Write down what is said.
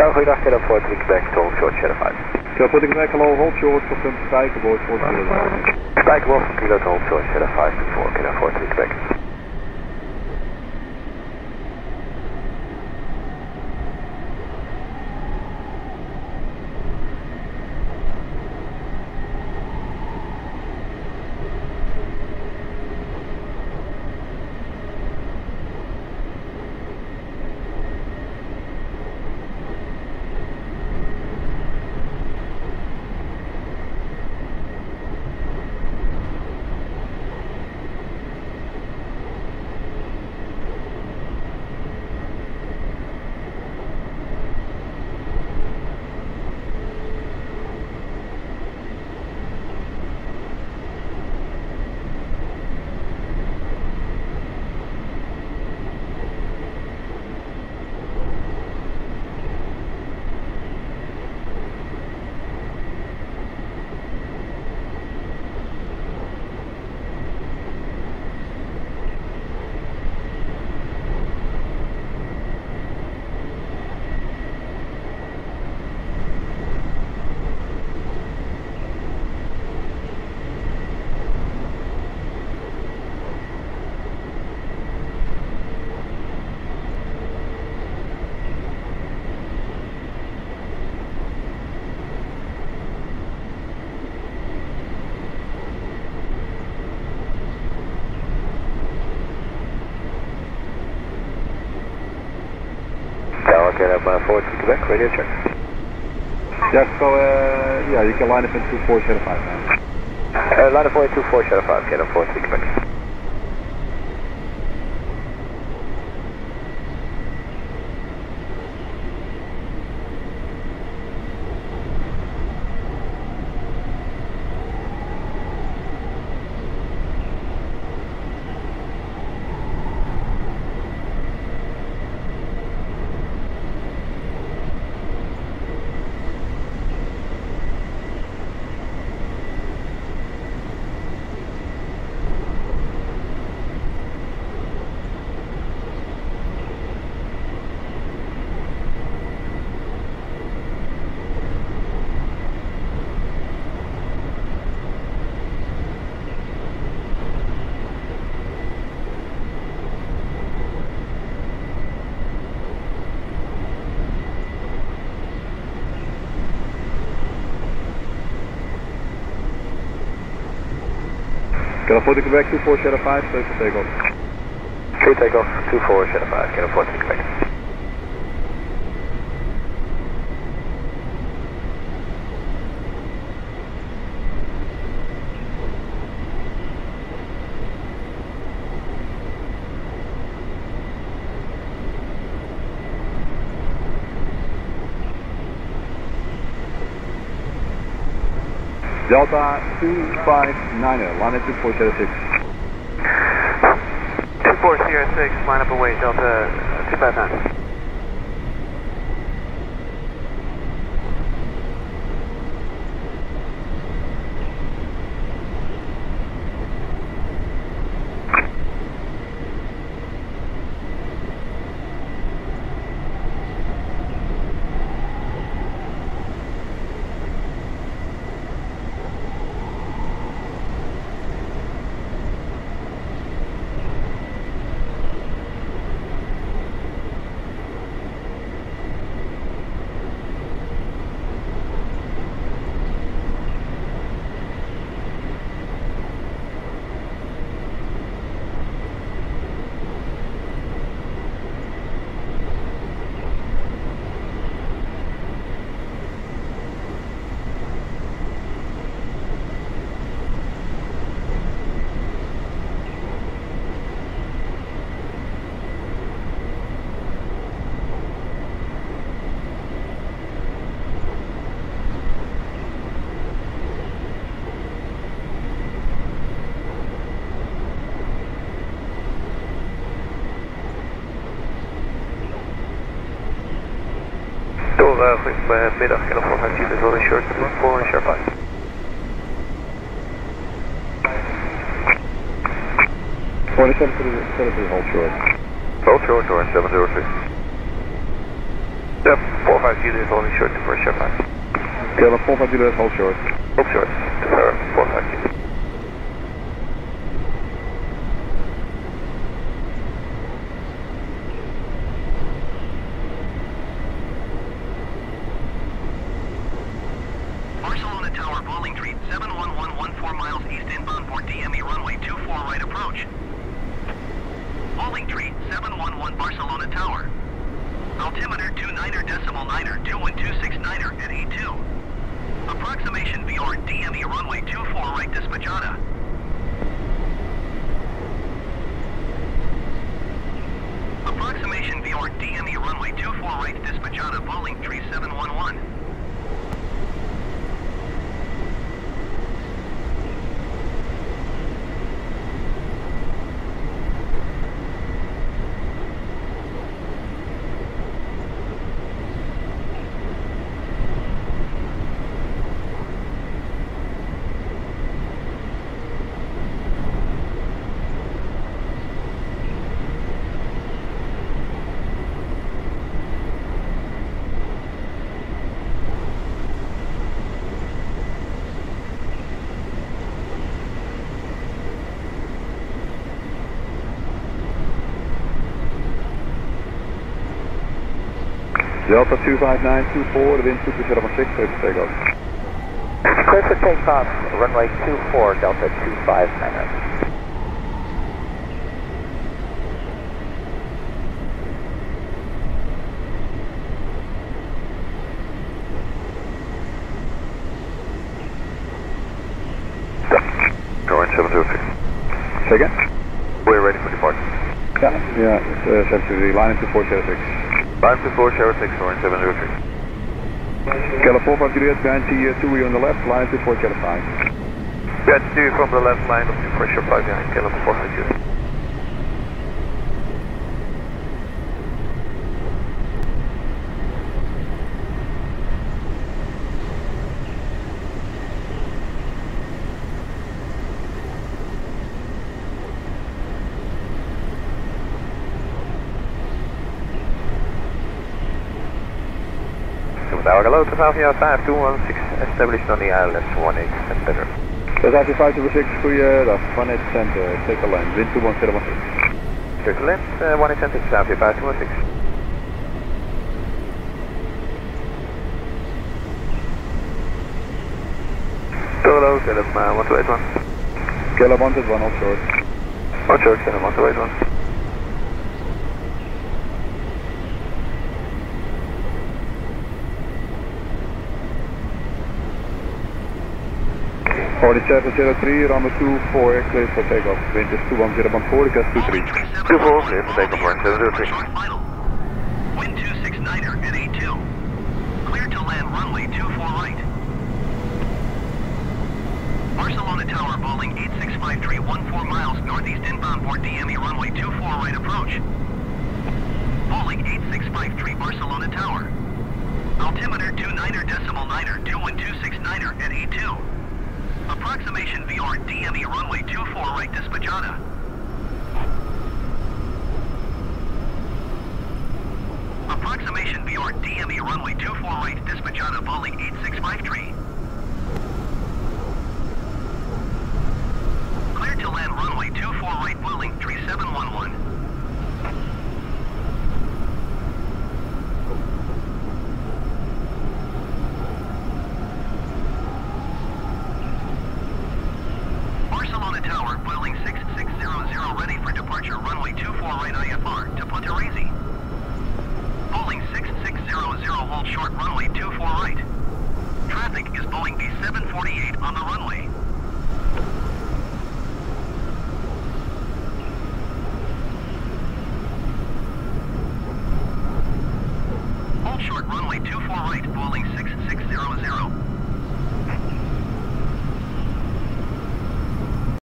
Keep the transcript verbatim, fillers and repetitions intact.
Goedendag, Sierra four, drie Quebec, hold short, Sierra five. Sierra four, drie Quebec, hello, hold short, confirm Spijkerboord, short, Sierra five. Spijkerboord, confirm hold short, Sierra five, before Sierra four, drie Quebec. Forward to Quebec, radio check. Yeah, so, uh, yeah, you can line up in two four, Shadow five now. Uh, line up for two four, Shadow five, Shadow four to Quebec. Can afford to Quebec, two four, Shadow five, so it's a takeoff. True takeoff, two four, Shadow five, can afford to Quebec. Delta two five nine zero, line up two four zero six. two four zero six, line up away, Delta two five nine. Middag, California five two, this is short two four and short five. twenty-seven seventy-three, hold short. Hold short, or seven zero three. Yeah, four five Juliet holding short to first chevron. Yeah, four five Juliet hold short. Hold short to firm, four five Juliet. Barcelona Tower, Bowling Street, seven one one one four miles east inbound for D M E runway two four right approach. Bowling Street, seven one one Barcelona Tower. Altimeter two niner decimal niner two one two six niner at E two. Approximation V R D M E runway two four right to Despejada. Approximation V R D M E runway two four right to Despejada, Bowling Street seven one one. Delta two five nine two four, the wind two two zero one six, clear for takeoff. Clear for takeoff, runway two four, Delta two five nine. Go in seven zero six. Say again? We're ready for departure. Yeah, yeah, it's uh, seven two three, line in two four zero six. five two four, Sierra six, Orange seven zero three. Kilo four five Juliet, behind T two, you're on the left, line two four, Kilo five. Behind T two from the left line of two four, Sierra five, behind Kilo four five Juliet. Tower hello, Batavia five two one six, established on the I L S one eight center. Batavia five two one six, goeiedag, one eight center, take a line, wind two one zero one six. Take a line, uh, one eight center, Batavia five two one six. Hello, Caleb uh, one two eight one. Caleb one two eight one, on short. On short, Caleb one two eight one. forty-seven zero three, Rama two four, clear for takeoff. Wind is two one zero one four, request two three. two four, clear for takeoff, one seven zero three. Wind two six niner at A two. Clear to land runway two four right. Barcelona Tower, bowling eight six five three one four miles northeast inbound for D M E runway two four right approach. Bowling eight six five three, Barcelona Tower. Altimeter two niner decimal niner two one two six niner at A two. Approximation V R D M E runway two four right to Despejada. Approximation V R D M E runway two four right to Despejada, bowling eight six five three. Clear to land runway two four right, bowling three seven one one. Short runway two four right. Traffic is Boeing B seven forty-eight on the runway.